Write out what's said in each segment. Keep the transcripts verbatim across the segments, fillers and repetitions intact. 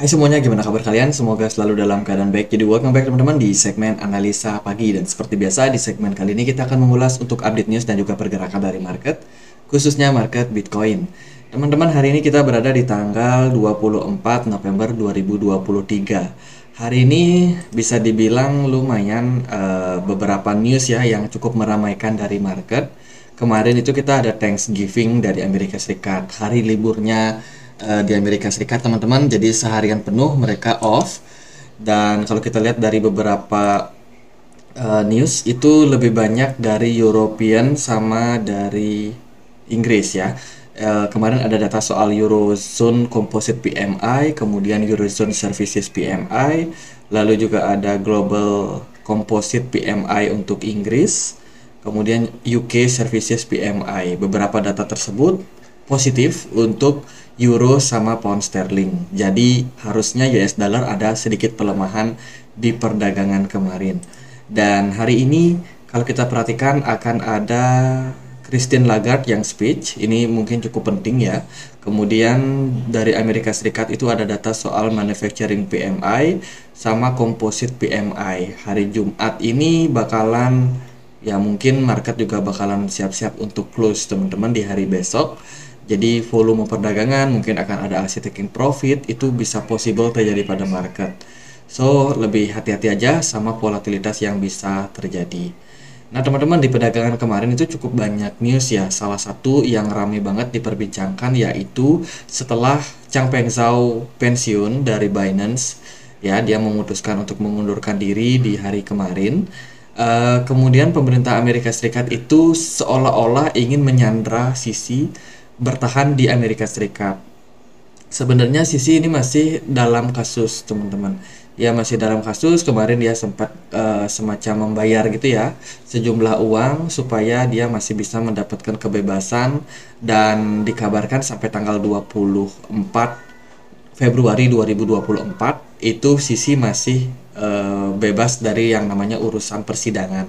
Hai semuanya, gimana kabar kalian? Semoga selalu dalam keadaan baik. Jadi welcome back teman-teman di segmen analisa pagi. Dan seperti biasa di segmen kali ini kita akan mengulas untuk update news dan juga pergerakan dari market, khususnya market Bitcoin. Teman-teman, hari ini kita berada di tanggal dua puluh empat November dua ribu dua puluh tiga. Hari ini bisa dibilang lumayan uh, beberapa news ya yang cukup meramaikan dari market. Kemarin itu kita ada Thanksgiving dari Amerika Serikat, hari liburnya di Amerika Serikat teman-teman, jadi seharian penuh mereka off. Dan kalau kita lihat dari beberapa uh, news itu lebih banyak dari European sama dari Inggris ya. Uh, kemarin ada data soal Eurozone Composite P M I, kemudian Eurozone Services P M I, lalu juga ada Global Composite P M I untuk Inggris, kemudian U K Services P M I. Beberapa data tersebut positif untuk euro sama pound sterling. Jadi harusnya U S dollar ada sedikit pelemahan di perdagangan kemarin. Dan hari ini kalau kita perhatikan akan ada Christine Lagarde yang speech. Ini mungkin cukup penting ya. Kemudian dari Amerika Serikat itu ada data soal manufacturing P M I sama composite P M I. Hari Jumat ini bakalan ya mungkin market juga bakalan siap-siap untuk close teman-teman di hari besok. Jadi volume perdagangan mungkin akan ada aksi taking profit, itu bisa possible terjadi pada market. So lebih hati-hati aja sama volatilitas yang bisa terjadi. Nah teman-teman, di perdagangan kemarin itu cukup banyak news ya. Salah satu yang ramai banget diperbincangkan yaitu setelah Changpeng Zhao pensiun dari Binance ya, dia memutuskan untuk mengundurkan diri di hari kemarin. Uh, kemudian pemerintah Amerika Serikat itu seolah-olah ingin menyandra sisi bertahan di Amerika Serikat. Sebenarnya sisi ini masih dalam kasus teman-teman. Ya masih dalam kasus. Kemarin dia sempat uh, semacam membayar gitu ya sejumlah uang supaya dia masih bisa mendapatkan kebebasan, dan dikabarkan sampai tanggal dua puluh empat Februari dua ribu dua puluh empat itu sisi masih uh, bebas dari yang namanya urusan persidangan.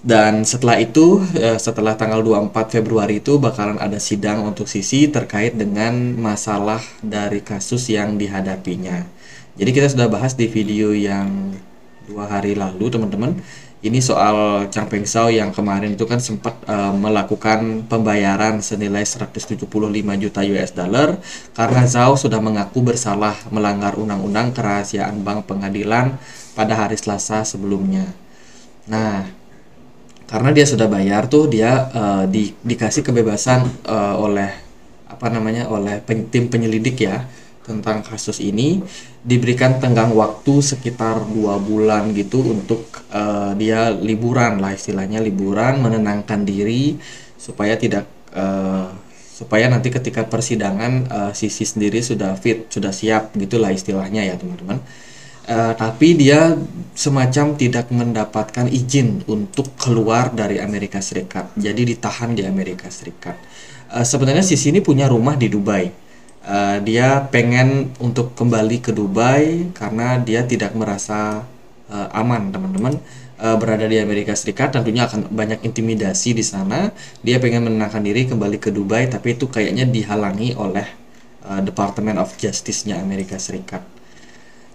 Dan setelah itu, setelah tanggal dua puluh empat Februari itu bakalan ada sidang untuk sisi terkait dengan masalah dari kasus yang dihadapinya. Jadi kita sudah bahas di video yang dua hari lalu teman-teman. Ini soal Changpeng Zhao yang kemarin itu kan sempat uh, melakukan pembayaran senilai seratus tujuh puluh lima juta U S dollar karena Zhao sudah mengaku bersalah melanggar undang-undang kerahasiaan bank pengadilan pada hari Selasa sebelumnya. Nah, karena dia sudah bayar tuh, dia uh, di, dikasih kebebasan uh, oleh apa namanya oleh pen, tim penyelidik ya tentang kasus ini, diberikan tenggang waktu sekitar dua bulan gitu untuk uh, dia liburan lah, istilahnya liburan menenangkan diri supaya tidak uh, supaya nanti ketika persidangan uh, sisi sendiri sudah fit, sudah siap gitulah istilahnya ya teman-teman. Uh, tapi dia semacam tidak mendapatkan izin untuk keluar dari Amerika Serikat, jadi ditahan di Amerika Serikat. Uh, sebenarnya sisi ini punya rumah di Dubai. Uh, dia pengen untuk kembali ke Dubai karena dia tidak merasa uh, aman teman-teman uh, berada di Amerika Serikat. Tentunya akan banyak intimidasi di sana. Dia pengen menenangkan diri kembali ke Dubai, tapi itu kayaknya dihalangi oleh uh, Department of Justice-nya Amerika Serikat.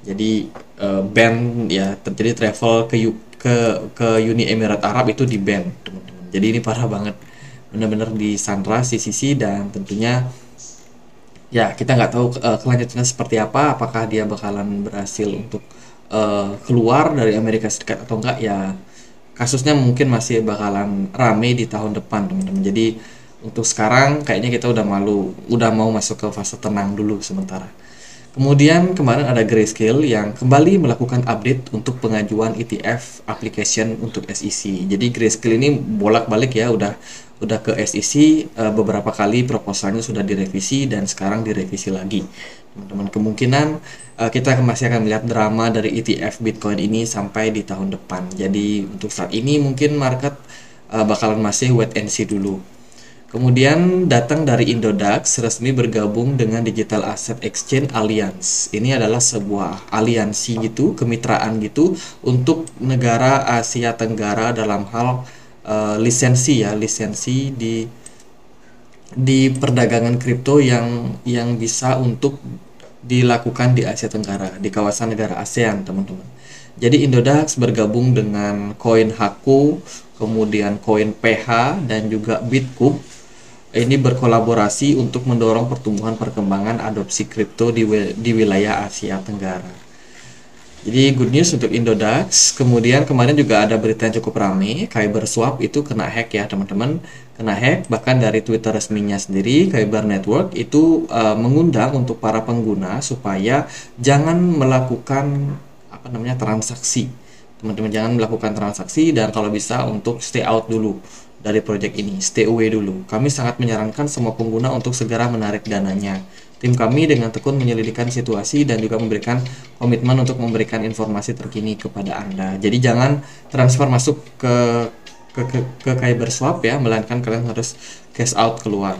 Jadi uh, ban ya, terjadi travel ke ke ke Uni Emirat Arab itu di ban teman-teman. Jadi ini parah banget, benar-benar di sandra sisi, dan tentunya ya kita nggak tahu uh, kelanjutannya seperti apa, apakah dia bakalan berhasil untuk uh, keluar dari Amerika Serikat atau enggak ya. Kasusnya mungkin masih bakalan rame di tahun depan teman-teman. Jadi untuk sekarang kayaknya kita udah malu, udah mau masuk ke fase tenang dulu sementara. Kemudian kemarin ada Grayscale yang kembali melakukan update untuk pengajuan E T F application untuk S E C. Jadi Grayscale ini bolak-balik ya, udah udah ke S E C uh, beberapa kali, proposalnya sudah direvisi dan sekarang direvisi lagi. Teman-teman, kemungkinan uh, kita masih akan melihat drama dari E T F Bitcoin ini sampai di tahun depan. Jadi untuk saat ini mungkin market uh, bakalan masih wait and see dulu. Kemudian datang dari Indodax, resmi bergabung dengan Digital Asset Exchange Alliance. Ini adalah sebuah aliansi gitu, kemitraan gitu untuk negara Asia Tenggara dalam hal uh, lisensi ya, lisensi di di perdagangan kripto yang yang bisa untuk dilakukan di Asia Tenggara, di kawasan negara ASEAN, teman-teman. Jadi Indodax bergabung dengan CoinHaku, kemudian CoinPH, dan juga Bitkub. Ini berkolaborasi untuk mendorong pertumbuhan perkembangan adopsi kripto di, wil di wilayah Asia Tenggara. Jadi good news untuk Indodax. Kemudian kemarin juga ada berita yang cukup rame, KyberSwap itu kena hack ya teman-teman. Kena hack, bahkan dari Twitter resminya sendiri, Kyber Network itu uh, mengundang untuk para pengguna supaya jangan melakukan apa namanya transaksi. Teman-teman jangan melakukan transaksi, dan kalau bisa untuk stay out dulu dari proyek ini, stay away dulu. Kami sangat menyarankan semua pengguna untuk segera menarik dananya. Tim kami dengan tekun menyelidikan situasi dan juga memberikan komitmen untuk memberikan informasi terkini kepada Anda. Jadi jangan transfer masuk ke ke, ke, ke KyberSwap ya, melainkan kalian harus cash out keluar.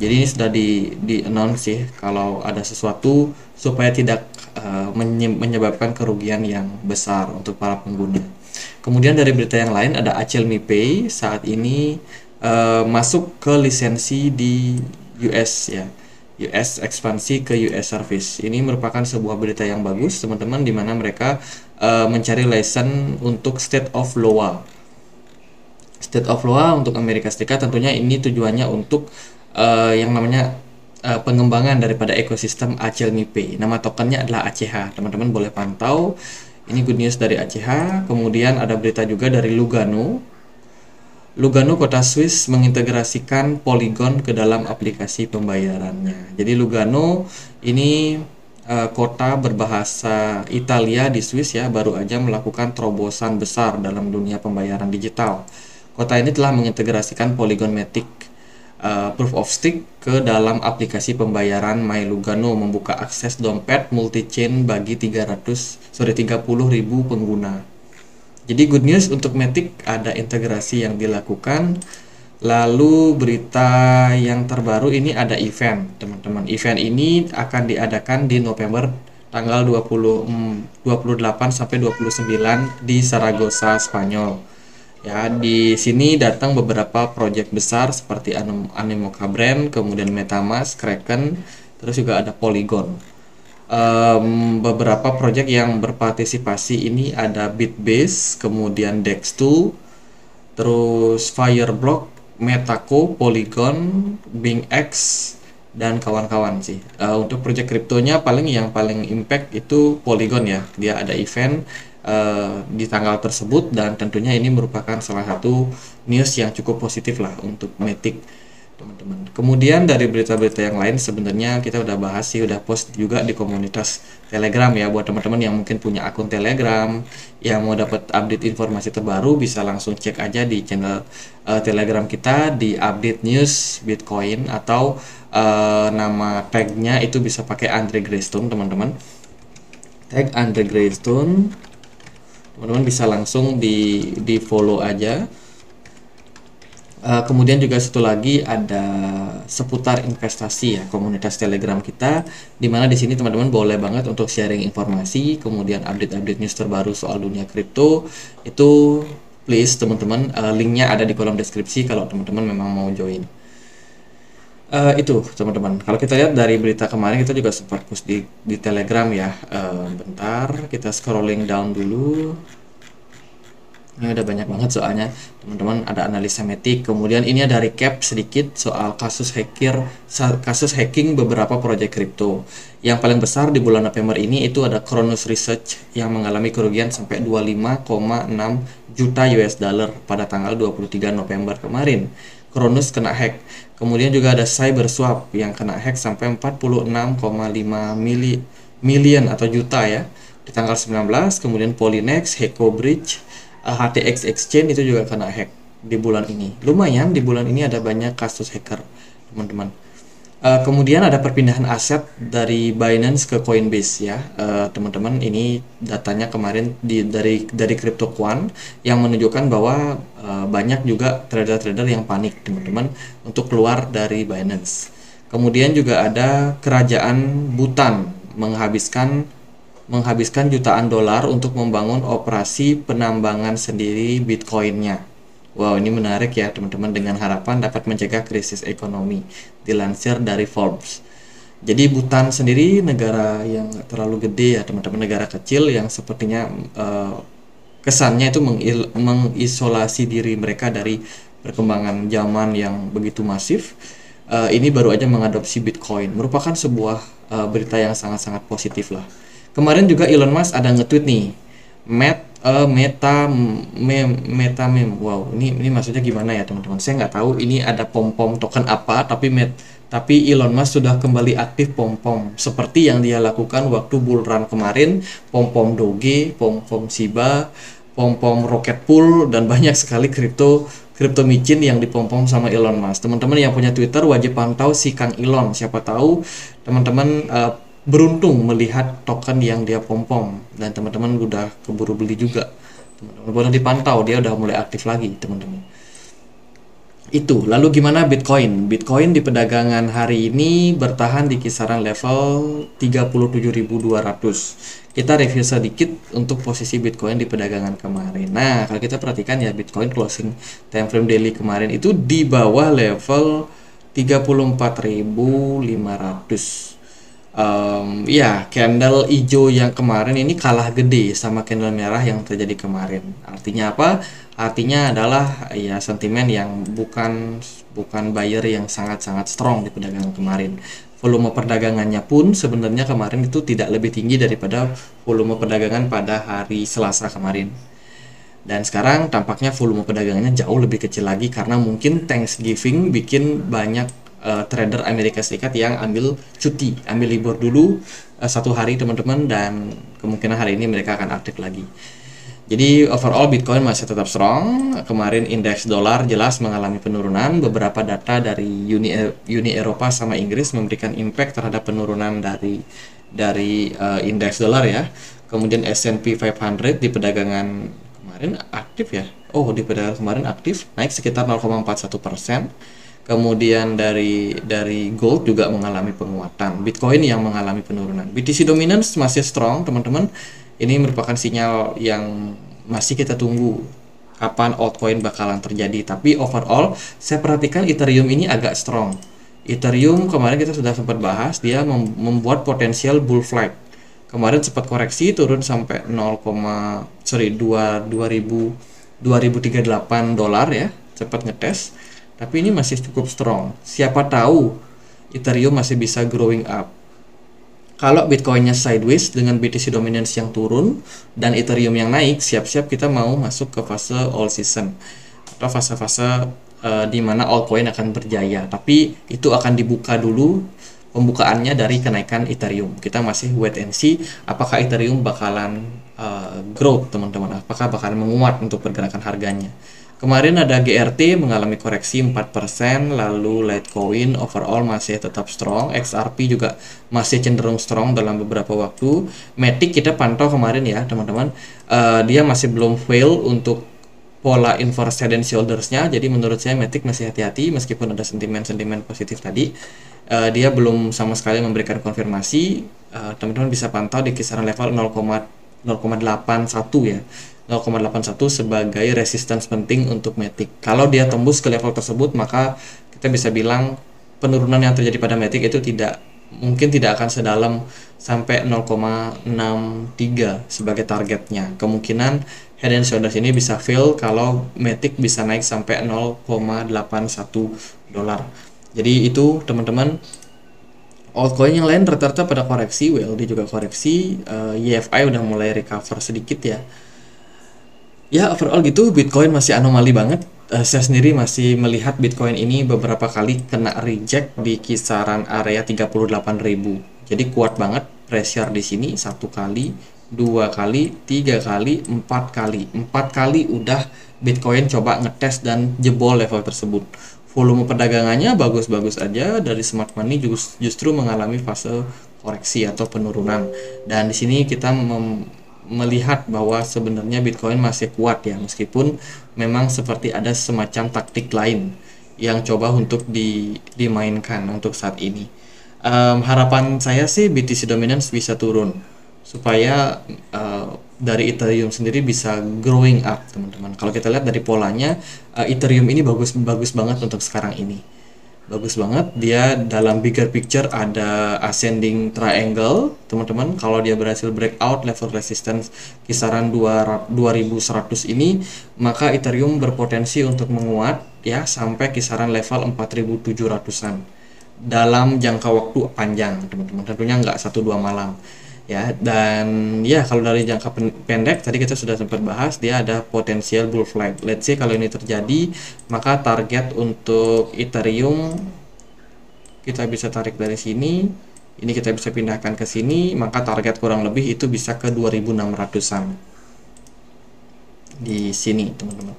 Jadi ini sudah di, di announce sih kalau ada sesuatu supaya tidak uh, menyebabkan kerugian yang besar untuk para pengguna. Kemudian dari berita yang lain ada Alchemy Pay saat ini uh, masuk ke lisensi di U S ya, U S ekspansi ke U S service. Ini merupakan sebuah berita yang bagus teman-teman, di mana mereka uh, mencari license untuk state of Iowa. State of Iowa untuk Amerika Serikat, tentunya ini tujuannya untuk uh, yang namanya Uh, pengembangan daripada ekosistem Alchemy Pay. Nama tokennya adalah A C H. Teman-teman boleh pantau. Ini good news dari A C H. Kemudian ada berita juga dari Lugano. Lugano, kota Swiss, mengintegrasikan Polygon ke dalam aplikasi pembayarannya. Jadi Lugano ini uh, kota berbahasa Italia di Swiss ya, baru aja melakukan terobosan besar dalam dunia pembayaran digital. Kota ini telah mengintegrasikan Polygon Matic Uh, proof of stake ke dalam aplikasi pembayaran MyLugano, membuka akses dompet multi-chain bagi tiga ratus sorry tiga puluh ribu pengguna. Jadi good news untuk Matic, ada integrasi yang dilakukan. Lalu berita yang terbaru ini ada event, teman-teman. Event ini akan diadakan di November tanggal dua puluh delapan sampai dua puluh sembilan di Zaragoza, Spanyol. Ya, di sini datang beberapa proyek besar seperti Animoca Brand, kemudian metamask, kraken, terus juga ada Polygon. Um, beberapa proyek yang berpartisipasi ini ada BitBase, kemudian Dex two, terus Fireblock, metaco, Polygon, bingx, dan kawan-kawan sih. Uh, untuk proyek kriptonya paling yang paling impact itu Polygon ya, dia ada event di tanggal tersebut, dan tentunya ini merupakan salah satu news yang cukup positif lah untuk Matic, teman-teman. Kemudian dari berita-berita yang lain sebenarnya kita udah bahas sih, udah post juga di komunitas Telegram ya, buat teman-teman yang mungkin punya akun Telegram yang mau dapat update informasi terbaru bisa langsung cek aja di channel uh, Telegram kita di update news Bitcoin, atau uh, nama tagnya itu bisa pakai Andre Greystone, teman-teman. Tag Andre Greystone, teman-teman bisa langsung di, di follow aja. Uh, kemudian juga satu lagi ada seputar investasi ya, komunitas Telegram kita, dimana di sini teman-teman boleh banget untuk sharing informasi, kemudian update-update news terbaru soal dunia kripto. Itu please teman-teman, uh, linknya ada di kolom deskripsi kalau teman-teman memang mau join. Uh, itu teman-teman, kalau kita lihat dari berita kemarin kita juga sempat post di, di Telegram ya. Uh, bentar, kita scrolling down dulu. Ini udah banyak banget soalnya teman-teman, ada analisa Matic, kemudian ini ada recap sedikit soal kasus hacker kasus hacking beberapa proyek kripto. Yang paling besar di bulan November ini itu ada Chronos Research yang mengalami kerugian sampai dua puluh lima koma enam juta U S dollar pada tanggal dua puluh tiga November kemarin. Chronos kena hack. Kemudian juga ada CyberSwap yang kena hack sampai empat puluh enam koma lima miliar atau juta ya di tanggal sembilan belas. Kemudian Polynex, Heco Bridge, H T X Exchange itu juga kena hack di bulan ini. Lumayan di bulan ini ada banyak kasus hacker, teman-teman. Uh, kemudian ada perpindahan aset dari Binance ke Coinbase ya, uh, teman-teman. Ini datanya kemarin di, dari dari CryptoQuant yang menunjukkan bahwa uh, banyak juga trader-trader yang panik, teman-teman, untuk keluar dari Binance. Kemudian juga ada kerajaan Bhutan menghabiskan menghabiskan jutaan dolar untuk membangun operasi penambangan sendiri Bitcoinnya. Wow, ini menarik ya teman-teman, dengan harapan dapat mencegah krisis ekonomi, dilansir dari Forbes. Jadi Bhutan sendiri negara yang terlalu gede ya teman-teman, negara kecil yang sepertinya uh, kesannya itu mengisolasi diri mereka dari perkembangan zaman yang begitu masif. Uh, ini baru aja mengadopsi Bitcoin, merupakan sebuah uh, berita yang sangat-sangat positif lah. Kemarin juga Elon Musk ada nge-tweet nih, Met, uh, meta mem, meta mem. Wow, ini ini maksudnya gimana ya teman-teman? Saya nggak tahu ini ada pom-pom token apa, tapi met Tapi Elon Musk sudah kembali aktif pom-pom, seperti yang dia lakukan waktu bull run kemarin, pom-pom Doge, pom-pom Shiba, pom-pom Rocket Pool, dan banyak sekali kripto kripto micin yang dipom-pom sama Elon Musk. Teman-teman yang punya Twitter wajib pantau si Kang Elon, siapa tahu teman-teman uh, beruntung melihat token yang dia pom-pom, dan teman-teman udah keburu beli juga. Teman-teman boleh dipantau, dia udah mulai aktif lagi teman-teman. Itu lalu gimana Bitcoin? Bitcoin di perdagangan hari ini bertahan di kisaran level tiga puluh tujuh ribu dua ratus. Kita review sedikit untuk posisi Bitcoin di perdagangan kemarin. Nah, kalau kita perhatikan ya, Bitcoin closing time frame daily kemarin itu di bawah level tiga puluh empat ribu lima ratus. Um, ya, candle hijau yang kemarin ini kalah gede sama candle merah yang terjadi kemarin. Artinya apa? Artinya adalah ya sentimen yang bukan bukan buyer yang sangat-sangat strong di perdagangan kemarin. Volume perdagangannya pun sebenarnya kemarin itu tidak lebih tinggi daripada volume perdagangan pada hari Selasa kemarin. Dan sekarang tampaknya volume perdagangannya jauh lebih kecil lagi karena mungkin Thanksgiving bikin banyak Uh, trader Amerika Serikat yang ambil cuti, ambil libur dulu uh, satu hari teman-teman, dan kemungkinan hari ini mereka akan aktif lagi. Jadi overall Bitcoin masih tetap strong. Kemarin indeks dolar jelas mengalami penurunan. Beberapa data dari Uni, Uni Eropa sama Inggris memberikan impact terhadap penurunan dari dari uh, indeks dolar ya. Kemudian S and P lima ratus di perdagangan kemarin aktif ya. Oh, di perdagangan kemarin aktif naik sekitar nol koma empat satu persen. Kemudian dari dari gold juga mengalami penguatan. Bitcoin yang mengalami penurunan. B T C dominance masih strong, teman-teman. Ini merupakan sinyal yang masih kita tunggu kapan altcoin bakalan terjadi. Tapi overall, saya perhatikan Ethereum ini agak strong. Ethereum kemarin kita sudah sempat bahas, dia mem membuat potensial bull flag. Kemarin sempat koreksi turun sampai nol koma sorry dua ribu tiga puluh delapan dolar ya, cepat ngetes. Tapi ini masih cukup strong. Siapa tahu Ethereum masih bisa growing up. Kalau Bitcoinnya sideways dengan B T C dominance yang turun dan Ethereum yang naik, siap-siap kita mau masuk ke fase all season atau fase-fase uh, di mana altcoin akan berjaya. Tapi itu akan dibuka dulu pembukaannya dari kenaikan Ethereum. Kita masih wait and see apakah Ethereum bakalan uh, growth teman-teman, apakah bakalan menguat untuk pergerakan harganya. Kemarin ada G R T mengalami koreksi empat persen, lalu Litecoin overall masih tetap strong, X R P juga masih cenderung strong dalam beberapa waktu. Matic kita pantau kemarin ya teman-teman, uh, dia masih belum fail untuk pola inverse head and shoulders-nya, jadi menurut saya Matic masih hati-hati meskipun ada sentimen-sentimen positif tadi. Uh, dia belum sama sekali memberikan konfirmasi, teman-teman uh, bisa pantau di kisaran level nol koma delapan satu ya. nol koma delapan satu sebagai resistance penting untuk Matic. Kalau dia tembus ke level tersebut, maka kita bisa bilang penurunan yang terjadi pada Matic itu tidak mungkin tidak akan sedalam sampai nol koma enam tiga sebagai targetnya. Kemungkinan head and shoulders ini bisa fail kalau Matic bisa naik sampai nol koma delapan satu dolar. Jadi itu teman-teman. Altcoin yang lain rata-rata pada koreksi, W L D juga koreksi, uh, Y F I udah mulai recover sedikit ya. Ya overall gitu, Bitcoin masih anomali banget. Uh, saya sendiri masih melihat Bitcoin ini beberapa kali kena reject di kisaran area tiga puluh delapan ribu. Jadi kuat banget pressure di sini, satu kali, dua kali, tiga kali, empat kali, empat kali udah Bitcoin coba ngetes dan jebol level tersebut. Volume perdagangannya bagus-bagus aja, dari smart money just, justru mengalami fase koreksi atau penurunan. Dan di sini kita mem melihat bahwa sebenarnya Bitcoin masih kuat ya, meskipun memang seperti ada semacam taktik lain yang coba untuk di, dimainkan untuk saat ini. Um, harapan saya sih B T C dominance bisa turun supaya uh, dari Ethereum sendiri bisa growing up teman-teman. Kalau kita lihat dari polanya, uh, Ethereum ini bagus-bagus banget untuk sekarang ini. Bagus banget, dia dalam bigger picture ada ascending triangle, teman-teman. Kalau dia berhasil breakout level resistance kisaran dua ribu seratus ini, maka Ethereum berpotensi untuk menguat ya sampai kisaran level empat ribu tujuh ratusan dalam jangka waktu panjang, teman-teman. Tentunya nggak satu dua malam. Ya, dan ya kalau dari jangka pendek tadi kita sudah sempat bahas, dia ada potensial bull flag. Let's say kalau ini terjadi, maka target untuk Ethereum kita bisa tarik dari sini, ini kita bisa pindahkan ke sini, maka target kurang lebih itu bisa ke dua ribu enam ratusan di sini, teman-teman.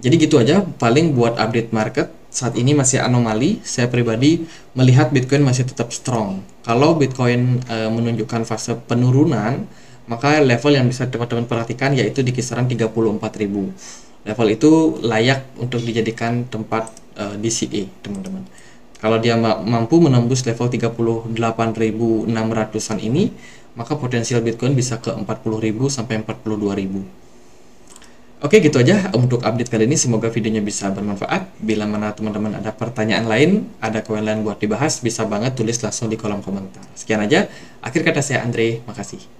Jadi gitu aja paling buat update market. Saat ini masih anomali, saya pribadi melihat Bitcoin masih tetap strong. Kalau Bitcoin e, menunjukkan fase penurunan, maka level yang bisa teman-teman perhatikan yaitu di kisaran tiga puluh empat ribu. Level itu layak untuk dijadikan tempat e, D C A, teman-teman. Kalau dia mampu menembus level tiga puluh delapan ribu enam ratusan ini, maka potensial Bitcoin bisa ke empat puluh ribu sampai empat puluh dua ribu. Oke, gitu aja untuk update kali ini. Semoga videonya bisa bermanfaat. Bila mana teman-teman ada pertanyaan lain, ada koin lain buat dibahas, bisa banget tulis langsung di kolom komentar. Sekian aja. Akhir kata saya Andre, makasih.